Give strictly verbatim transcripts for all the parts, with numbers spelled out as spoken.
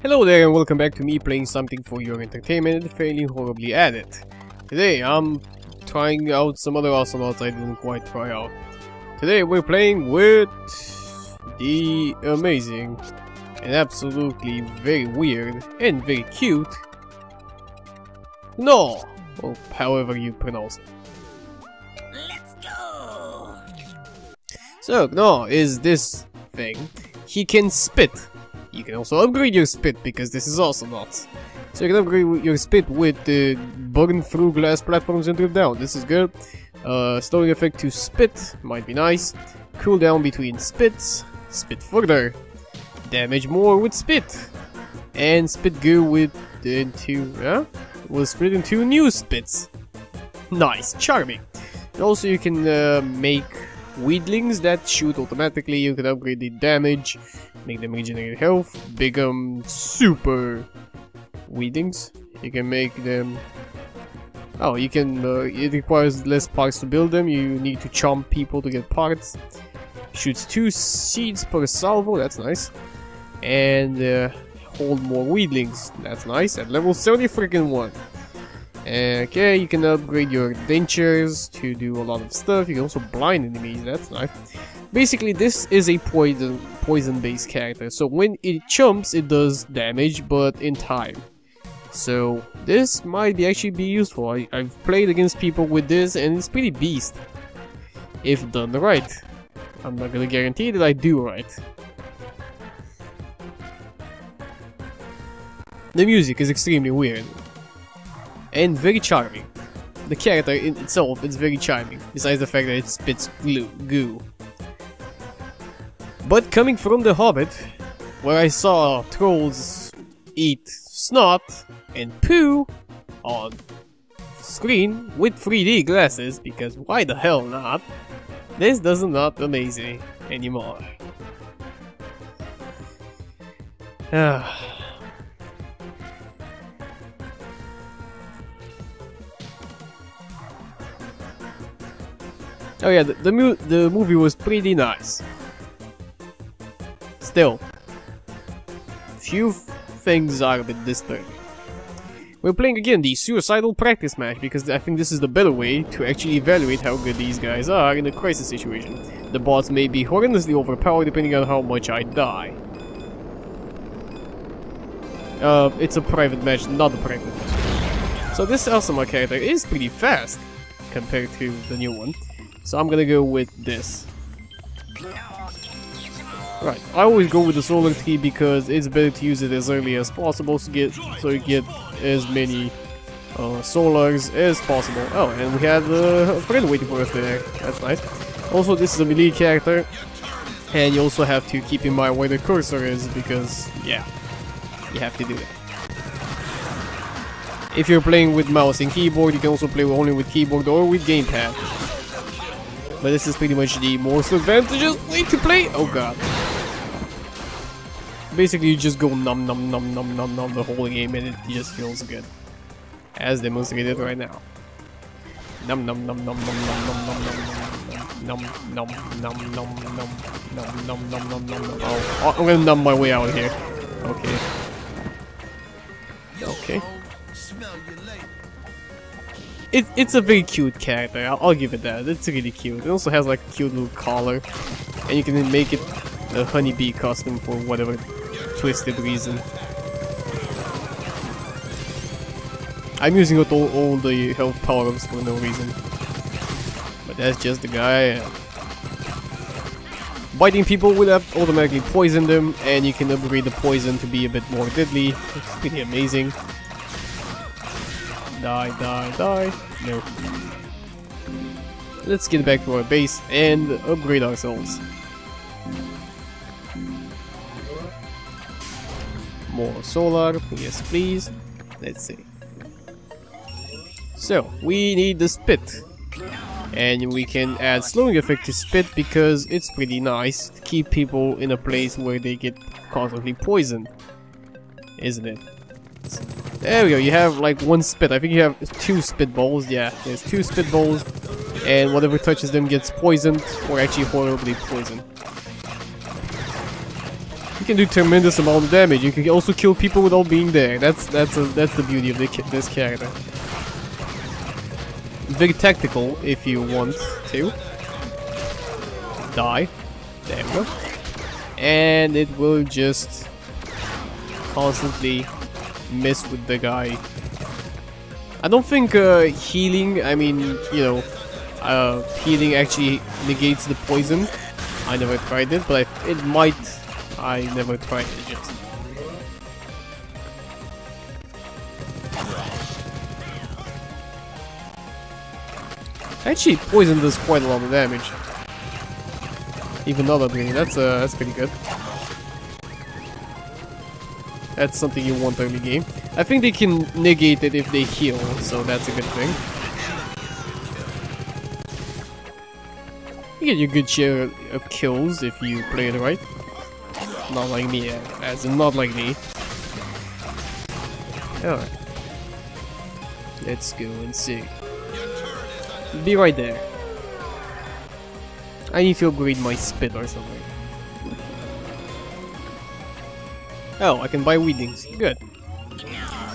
Hello there and welcome back to me playing something for your entertainment and failing horribly at it. Today I'm trying out some other Awesomenauts I didn't quite try out. Today we're playing with the amazing and absolutely very weird and very cute Gnaw, or however you pronounce it. Let's go! So Gnaw is this thing. He can spit. You can also upgrade your spit because this is Awesomenauts. So you can upgrade your spit with uh, burn through glass platforms and drip down. This is good. Uh, story effect to spit might be nice. Cool down between spits. Spit further. Damage more with spit. And spit goo with into uh, will split into new spits. Nice, charming. And also you can uh, make Weedlings that shoot automatically. You can upgrade the damage, make them regenerate health, become super Weedlings. You can make them... Oh, you can... Uh, it requires less parts to build them. You need to chomp people to get parts. Shoots two seeds per salvo, that's nice. And uh, hold more Weedlings, that's nice. At level seventy freaking one. Okay, you can upgrade your dentures to do a lot of stuff. You can also blind enemies, that's nice. Basically, this is a poison poison-based character. So when it chomps, it does damage, but in time. So this might be actually be useful. I, I've played against people with this, and it's pretty beast. If done right. I'm not gonna guarantee that I do right. The music is extremely weird. And very charming. The character in itself is very charming, besides the fact that it spits glue, goo. But coming from The Hobbit, where I saw trolls eat snot and poo on screen with three D glasses, because why the hell not, this does not amaze me anymore. Oh yeah, the the, mu the movie was pretty nice. Still, few things are a bit disturbing. We're playing again the suicidal practice match because I think this is the better way to actually evaluate how good these guys are in a crisis situation. The boss may be horrendously overpowered depending on how much I die. Uh, it's a private match, not a private match. So this Awesomenauts character is pretty fast compared to the new one. So I'm gonna go with this. Right, I always go with the solar tree because it's better to use it as early as possible to get, so you get as many uh, solars as possible. Oh, and we had uh, a friend waiting for us there, that's nice. Also, this is a melee character, and you also have to keep in mind where the cursor is because, yeah, you have to do it. If you're playing with mouse and keyboard, you can also play only with keyboard or with gamepad. But this is pretty much the most advantageous way to play. Oh god. Basically, you just go nom nom nom nom nom nom the whole game and it just feels good. As demonstrated right now. Nom nom nom nom nom nom nom nom nom nom nom nom nom nom nom nom nom nom nom nom. Oh, I'm gonna numb my way out here. Okay. Okay. It, it's a very cute character, I'll, I'll give it that, it's really cute. It also has like a cute little collar, and you can make it a honeybee costume for whatever twisted reason. I'm using up all, all the health power-ups for no reason. But that's just the guy I am. Biting people will automatically poison them, and you can upgrade the poison to be a bit more deadly. It's pretty amazing. Die, die, die. No. Let's get back to our base and upgrade ourselves. More solar, yes please. Let's see. So, we need the spit. And we can add slowing effect to spit because it's pretty nice to keep people in a place where they get constantly poisoned. Isn't it? There we go, you have like one spit. I think you have two spit balls. Yeah, there's two spit balls, and whatever touches them gets poisoned, or actually horribly poisoned. You can do tremendous amount of damage. You can also kill people without being there. That's that's a, that's the beauty of the, this character. Very tactical if you want to. Die. There we go. And it will just constantly mess with the guy. I don't think uh, healing, I mean, you know, uh, healing actually negates the poison. I never tried it, but I, it might. I never tried it yet. Actually, poison does quite a lot of damage. Even though that really, that's uh, that's pretty good. That's something you want early game. I think they can negate it if they heal, so that's a good thing. You get your good share of kills if you play it right. Not like me, as in not like me. Alright. Let's go and see. Be right there. I need to upgrade my spit or something. Oh, I can buy Weedlings. Good.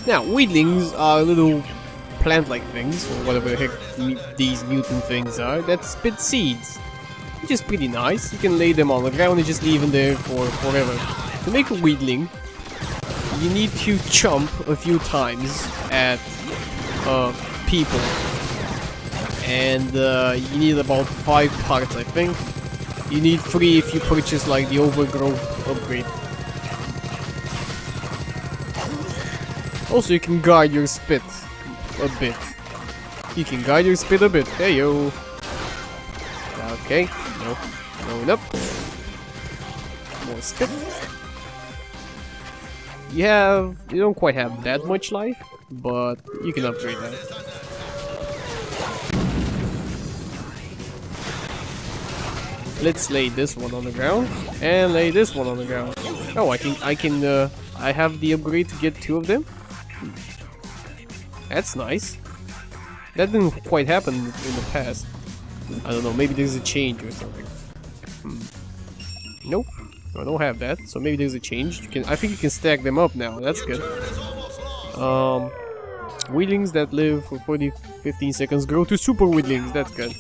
Now, Weedlings are little plant-like things, or whatever the heck these mutant things are, that spit seeds. Which is pretty nice. You can lay them on the ground and just leave them there for forever. To make a Weedling, you need to chomp a few times at uh, people. And uh, you need about five parts, I think. You need three if you purchase like the overgrowth upgrade. Also, you can guide your spit a bit. You can guide your spit a bit. Hey yo. Okay. No. Going up. More spit. You have. You don't quite have that much life, but you can upgrade that. Let's lay this one on the ground and lay this one on the ground. Oh, I can. I can. Uh, I have the upgrade to get two of them. That's nice. That didn't quite happen in the past. I don't know, maybe there's a change or something. Hmm. Nope, I don't have that, so maybe there's a change. You can, I think you can stack them up now, that's good. Um, Weedlings that live for forty, fifteen seconds grow to super Weedlings, that's good.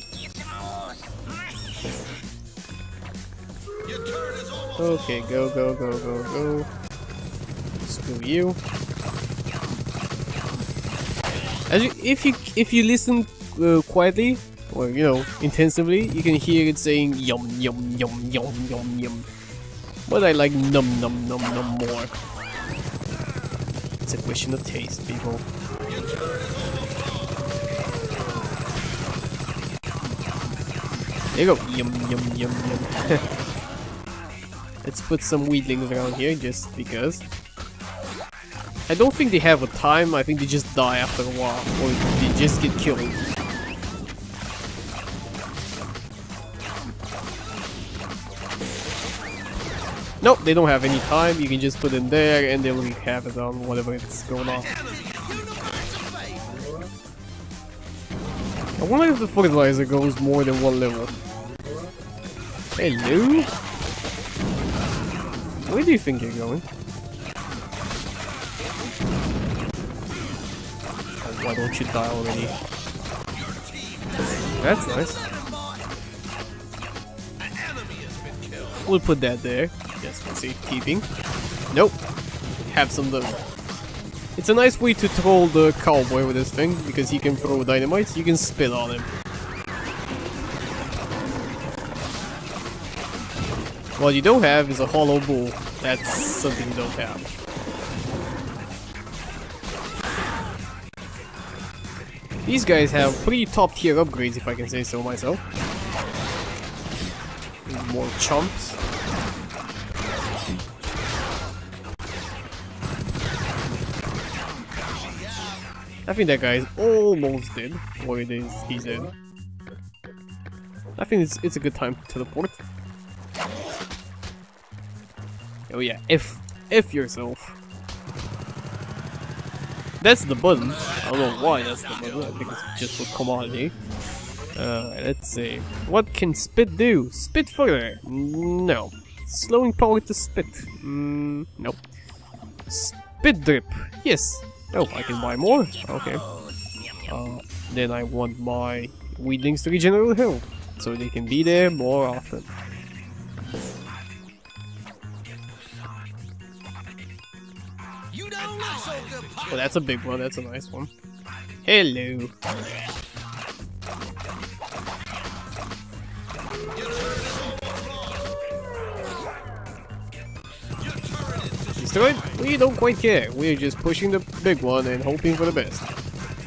Okay, go, go, go, go, go. Screw you. As you, if you if you listen uh, quietly or you know intensively, you can hear it saying yum yum yum yum yum yum. But I like num num num num more. It's a question of taste, people. There you go, yum yum yum yum. Let's put some Weedlings around here just because. I don't think they have a time, I think they just die after a while, or they just get killed. Nope, they don't have any time, you can just put them there and they'll have it on whatever it's going on. I wonder if the fertilizer goes more than one level. Hello? Where do you think you're going? Why don't you die already? That's nice. We'll put that there. Just for safekeeping. Nope. Have some though. It's a nice way to troll the cowboy with this thing, because he can throw dynamite, you can spit on him. What you don't have is a hollow bull. That's something you don't have. These guys have pretty top tier upgrades, if I can say so myself. More chomps. I think that guy is almost dead, or it is, he's dead. I think it's, it's a good time to teleport. Oh yeah, F, F yourself. That's the button. I don't know why that's the button. I think it's just for commodity. Uh, let's see. What can spit do? Spit further? No. Slowing power to spit. Mm, nope. Spit drip. Yes. Oh, I can buy more. Okay. Uh, then I want my Weedlings to regenerate health, so they can be there more often. Oh, that's a big one. That's a nice one. Hello. Destroyed? We don't quite care. We're just pushing the big one and hoping for the best.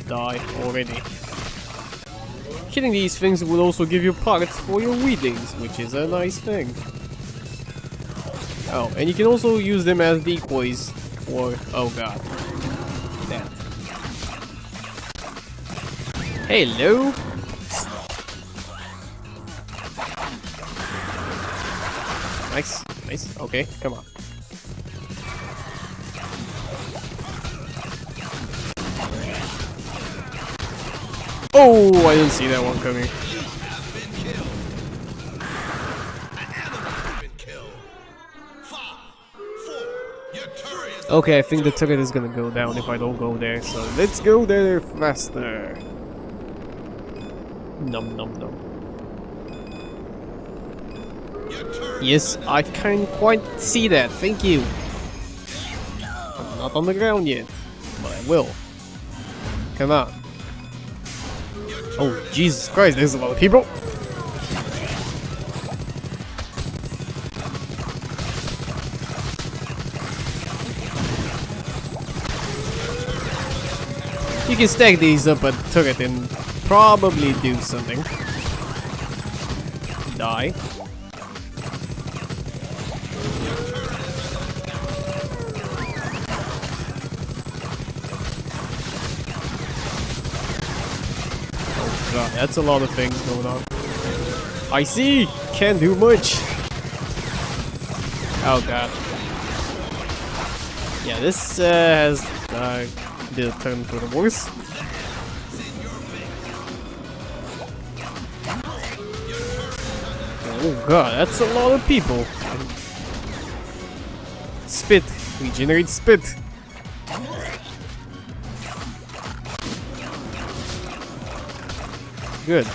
Die already. Killing these things will also give you parts for your Weedlings, which is a nice thing. Oh, and you can also use them as decoys or... oh god. That. Hello! Nice, nice, okay, come on. Oh, I didn't see that one coming. Okay, I think the turret is gonna go down if I don't go there, so let's go there faster. Nom nom nom. Yes, I can't quite see that, thank you. I'm not on the ground yet, but I will. Come on. Oh, Jesus Christ, there's a lot of people. You can stack these up at turret and probably do something. Die. God, that's a lot of things going on. I see! Can't do much! Oh god. Yeah, this uh, has uh, did a turn for the worse. Oh god, that's a lot of people! Spit! We generate spit! Good.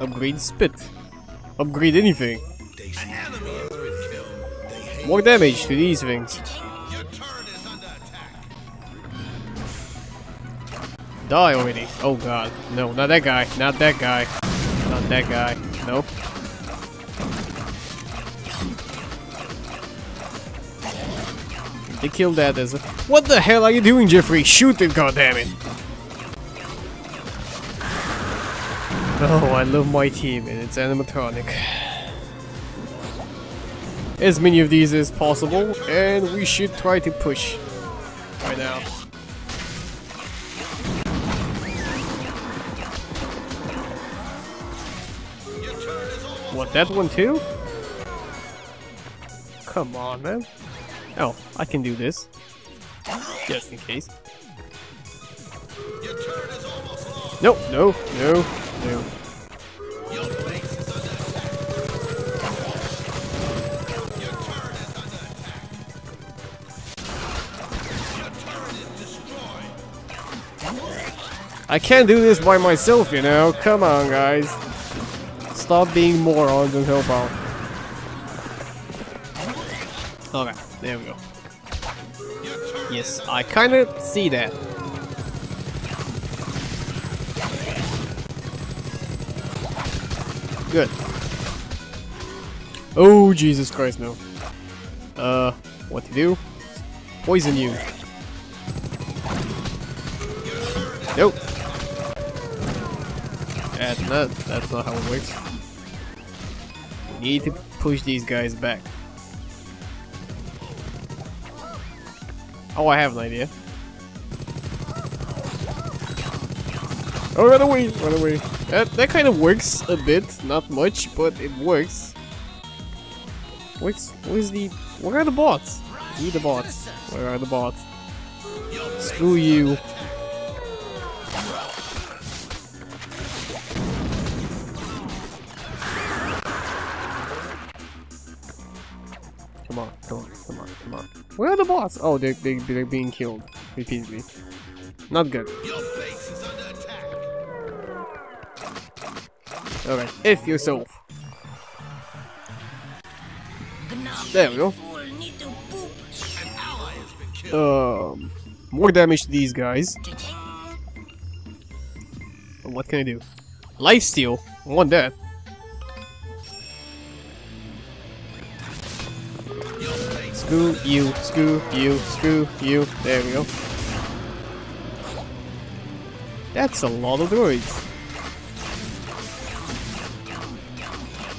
Upgrade spit. Upgrade anything. More damage to these things. Die already. Oh god. No, not that guy. Not that guy. Not that guy. Nope. They killed that as a... What the hell are you doing, Jeffrey? Shoot it, goddammit! Oh, I love my team and it's animatronic. As many of these as possible, and we should try to push right now. What, that one too? Come on, man. Oh, I can do this. Just in case. Nope, no, no, no. I can't do this by myself, you know. Come on, guys. Stop being morons and help out. Alright. There we go. Yes, I kind of see that. Good. Oh, Jesus Christ, no. Uh, what to do? Poison you. Nope. That's not, that's not how it works. Need to push these guys back. Oh, I have an idea. Oh, run away! Run away! That, that kind of works a bit. Not much, but it works. What's... where's the... where are the bots? Need the bots. Where are the bots? Screw you. Come on, come on, come on, come on. Where are the bots? Oh, they're, they, they're being killed repeatedly. Not good. Your base is under attack. Alright, F yourself. There we go. Um, more damage to these guys. What can I do? Lifesteal? I want that. Screw you, screw you, screw you. There we go. That's a lot of droids.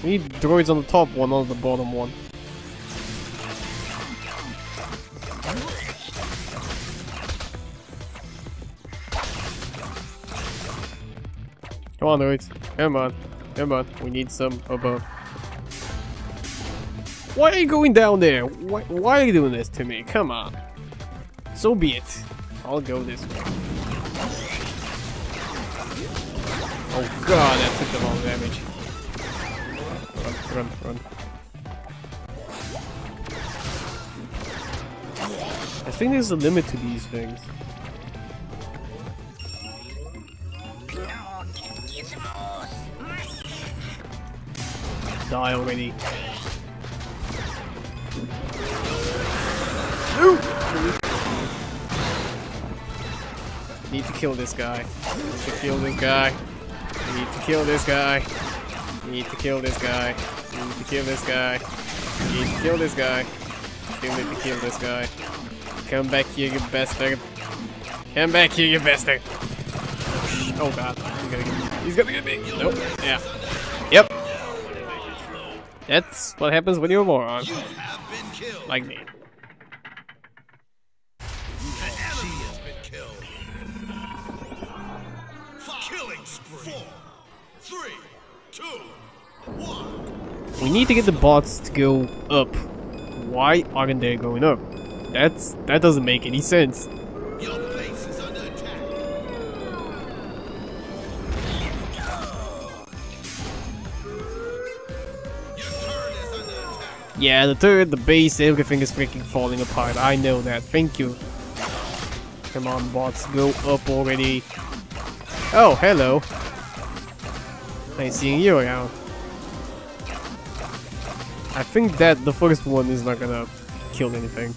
We need droids on the top one, not on the bottom one. Come on, droids. Come on. Come on. We need some above. Why are you going down there? Why, why are you doing this to me? Come on. So be it. I'll go this way. Oh god, that took the wrong damage. Run, run, run. I think there's a limit to these things. Die already. Ooh. Need to kill this guy. Need to kill this guy. Need to kill this guy. Need to kill this guy. Need to kill this guy. Need to kill this guy. Kill me to kill this guy. Come back here, you bastard. Come back here, you bastard. Oh god. He's gonna get me. He's gonna get me. Nope. Yeah. Yep. That's what happens when you're a moron. You have been killed. Like me. Oh, she has been killed. Five, killing spree. Four, three, two, one. We need to get the bots to go up. Why aren't they going up? That's that doesn't make any sense. Your place is under attack. Let's go. Yeah, the turret, the base, everything is freaking falling apart. I know that. Thank you. Come on, bots, go up already. Oh, hello. Nice seeing you around. I think that the first one is not gonna kill anything.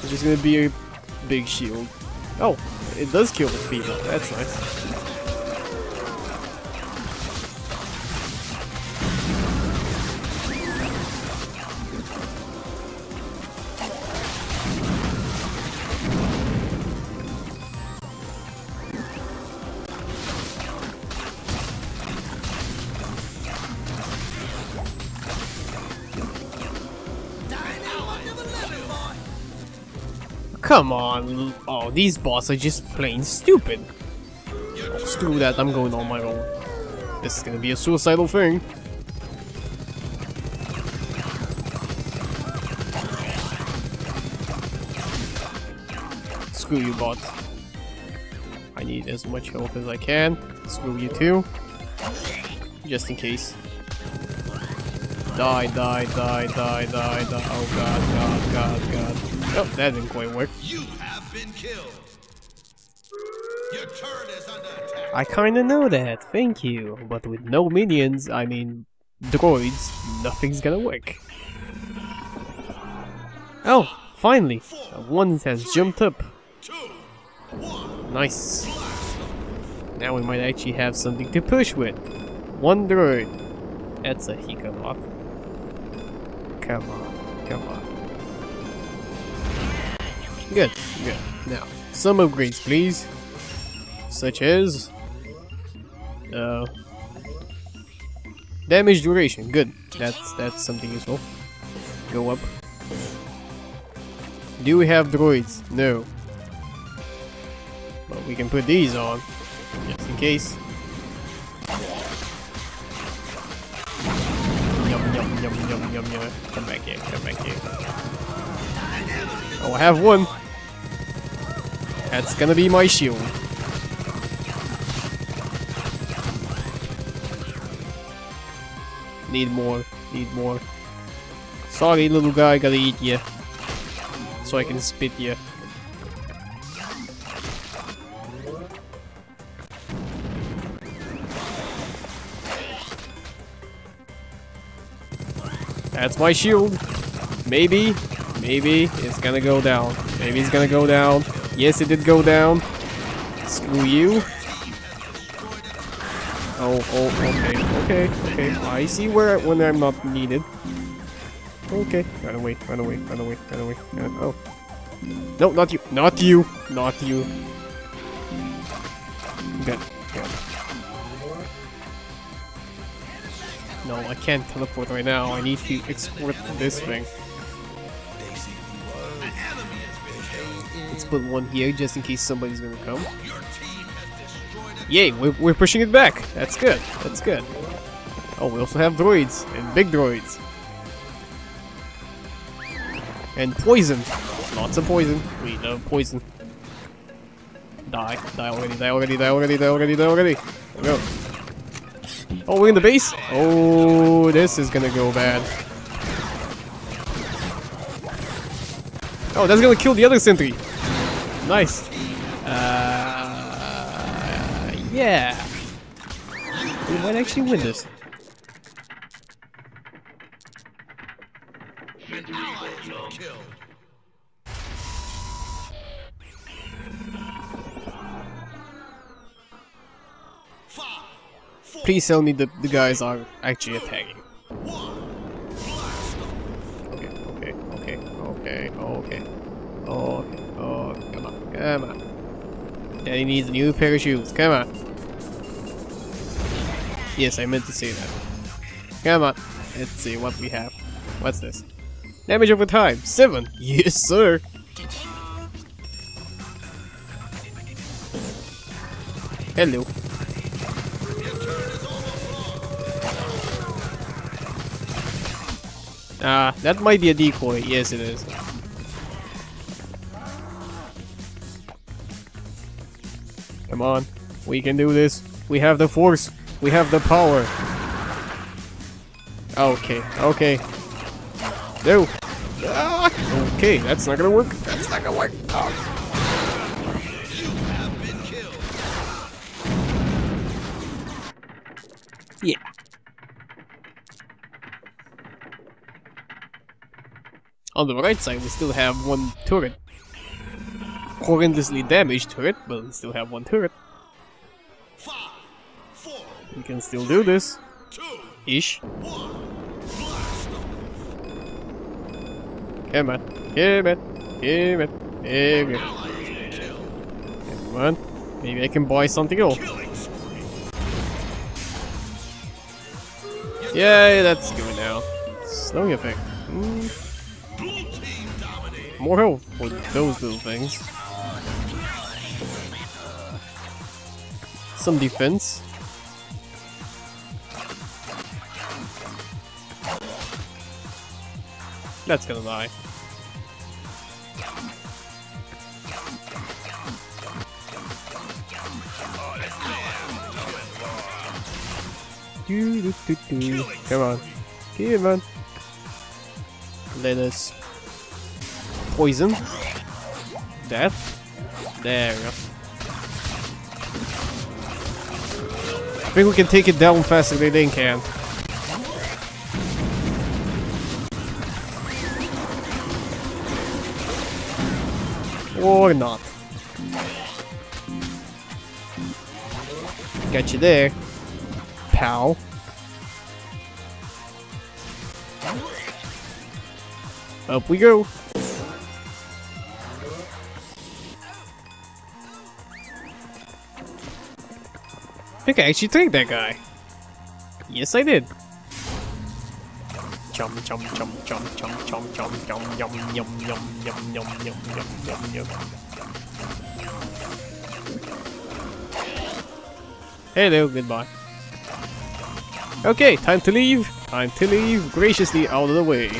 It's just gonna be a big shield. Oh, it does kill people. That's nice. Come on! Oh, these bots are just plain stupid. Oh, screw that! I'm going on my own. This is gonna be a suicidal thing. Screw you, bots. I need as much health as I can. Screw you too, just in case. Die! Die! Die! Die! Die! Die! Oh god! God! God! God! Oh, that didn't quite work. You have been killed. Your turret is under attack. I kinda know that, thank you. But with no minions, I mean droids, nothing's gonna work. Oh, finally! One has jumped up. Nice. Now we might actually have something to push with. One droid. That's a hiccup. Come on, come on. Good, good. Now, some upgrades, please. Such as... Uh... damage duration, good. That's, that's something useful. Go up. Do we have droids? No. But we can put these on, just in case. Yum, yum, yum, yum, yum, yum. Come back here, come back here. Oh, I have one. That's gonna be my shield. Need more, need more, Sorry, little guy, gotta eat ya. So I can spit ya. That's my shield. Maybe, maybe it's gonna go down. Maybe it's gonna go down. Yes, it did go down. Screw you. Oh, oh, okay, okay, okay. I see where when I'm not needed. Okay, run away, run away, run away, run away. Run, oh, no, not you, not you, not you. Good, good. No, I can't teleport right now. I need to export this thing. Let's put one here just in case somebody's gonna come. Yay, we're, we're pushing it back. That's good. That's good. Oh, we also have droids and big droids. And poison. Lots of poison. We love poison. Die. Die already. Die already. Die already. Die already. Die already. Go. Oh, we're in the base? Oh, this is gonna go bad. Oh, that's gonna kill the other sentry. Nice. Uh, yeah. We might actually win this. Please tell me the, the guys are actually attacking. Okay, okay, okay, okay, okay, oh, okay, oh, come on, come on. Daddy needs a new pair of shoes, come on. Yes, I meant to say that. Come on, let's see what we have. What's this? Damage over time, seven! Yes, sir! Hello. Ah, uh, that might be a decoy. Yes, it is. Come on. We can do this. We have the force. We have the power. Okay, okay. No. Ah, okay, that's not gonna work. That's not gonna work. Oh. Yeah. On the right side, we still have one turret. Horrendously damaged turret, but we still have one turret. Five, four, we can still do this. Two, ish. One, come on, come on, come on, there we go. Come on, maybe I can buy something else. Yay, that's good now. Slowing effect. Mm. More health for those little things. Some defense. That's gonna die. Do, do, do, do. Come on. Come on. Let us... poison. Death. There we go. I think we can take it down faster than they can. Or not. Got you there. Pow. Up we go. I think I actually tricked that guy. Yes, I did. Chum chum chum chum chum chum chum chum yum yum yum yum yum yum yum yum yum. Hello, goodbye. Okay, time to leave. Time to leave graciously out of the way.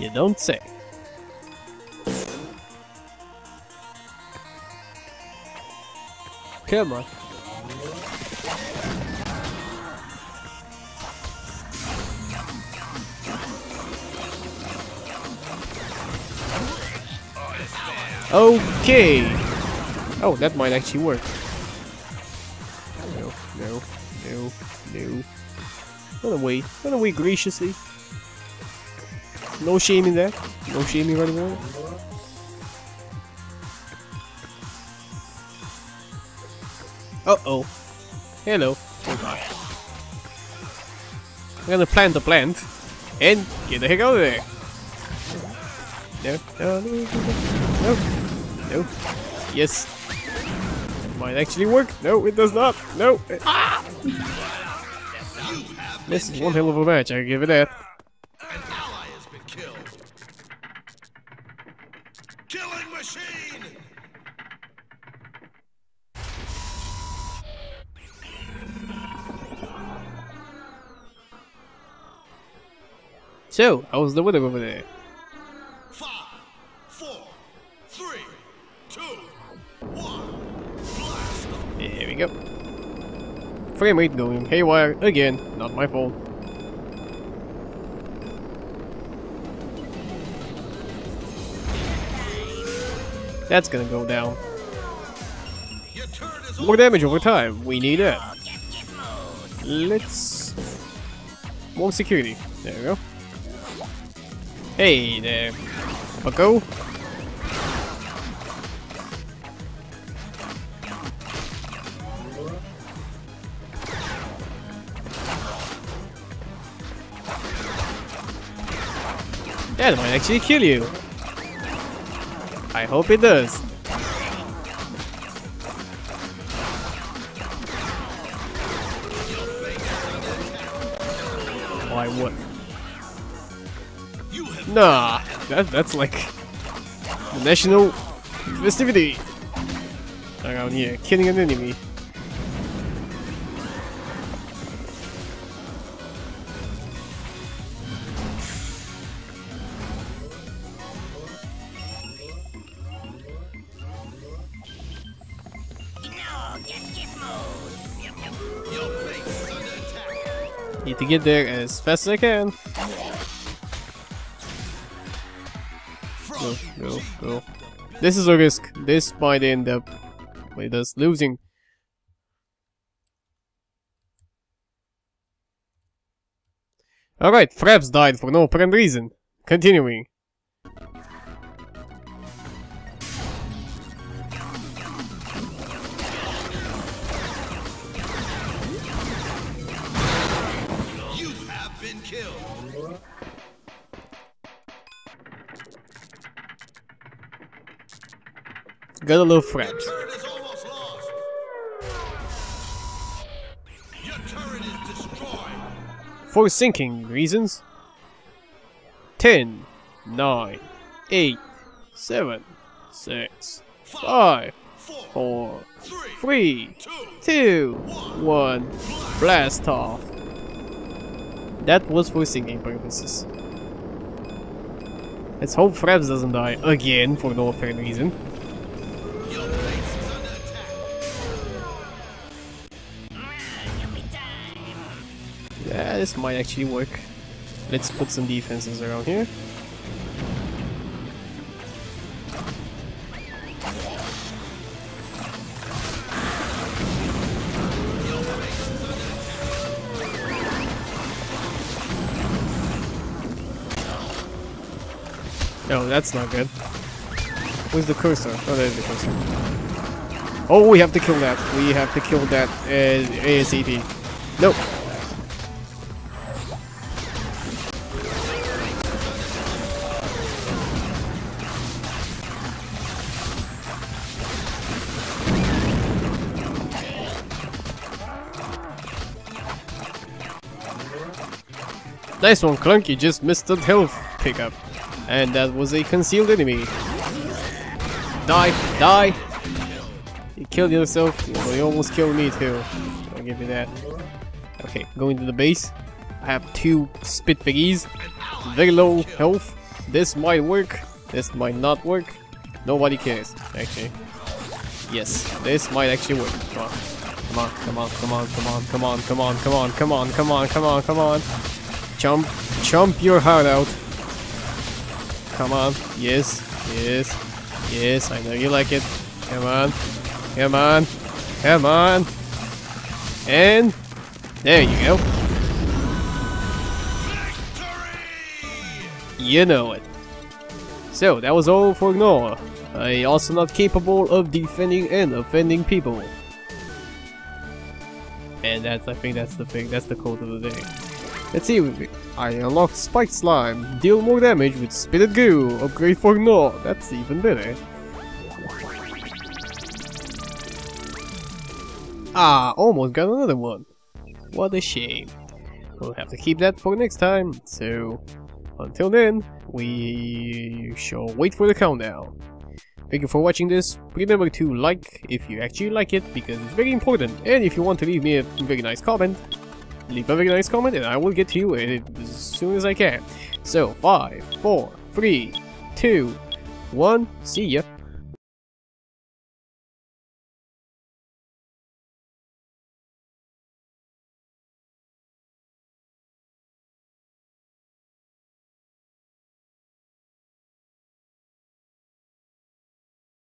You don't say. Come on. Okay. Oh, that might actually work. No, no, no, no. Run away. Run away graciously. No shame in that. No shame in running away. Uh-oh. Hello. I'm gonna plant the plant. And get the heck out of there. No, no, no, no, no. No. Yes. That might actually work. No, it does not. No. Ah! This is one hell of a match, I give it that. An ally has been killed. Killing machine. So, how was the weather over there? Yep. Frame rate going haywire again, not my fault. That's gonna go down. More damage over time, we need it. Let's... more security, there we go. Hey there, bucko. That might actually kill you. I hope it does. Why what? Nah, that, that's like the national festivity around here, killing an enemy. Need to get there as fast as I can. Go, go, go. This is a risk. This might end up with us losing. Alright, Fraps died for no apparent reason. Continuing. Gotta love Fraps. For sinking reasons. ten, nine, eight, seven, six, five, four, three, two, one. Blast off. That was for sinking purposes. Let's hope Fraps doesn't die again for no apparent reason. Yeah, this might actually work. Let's put some defenses around here. No, that's not good. Where's the cursor? Oh, there's the cursor. Oh, we have to kill that. We have to kill that uh, ASAP. Nope. Nice one, Clunky, just missed the health pickup. And that was a concealed enemy. Die, die! You killed yourself, well, you almost killed me too. I'll give you that. Okay, going to the base. I have two spit figgies. Very low health. This might work, this might not work. Nobody cares, actually. Yes, this might actually work. Come on. Come on, come on, come on, come on, come on, come on, come on, come on, come on, come on, come on. Chomp, chomp your heart out. Come on. Yes, yes, yes, I know you like it. Come on, come on, come on. And there you go. Victory! You know it. So that was all for Gnaw. I also not capable of defending and offending people. And that's, I think that's the thing, that's the quote of the day. Let's see, I unlocked Spike Slime, deal more damage with spitted goo, upgrade for Gnaw, that's even better. Ah, almost got another one. What a shame. We'll have to keep that for next time, so until then, we shall wait for the countdown. Thank you for watching this. Remember to like if you actually like it, because it's very important. And if you want to leave me a very nice comment, leave a very nice comment and I will get to you as soon as I can. So, five, four, three, two, one, see ya.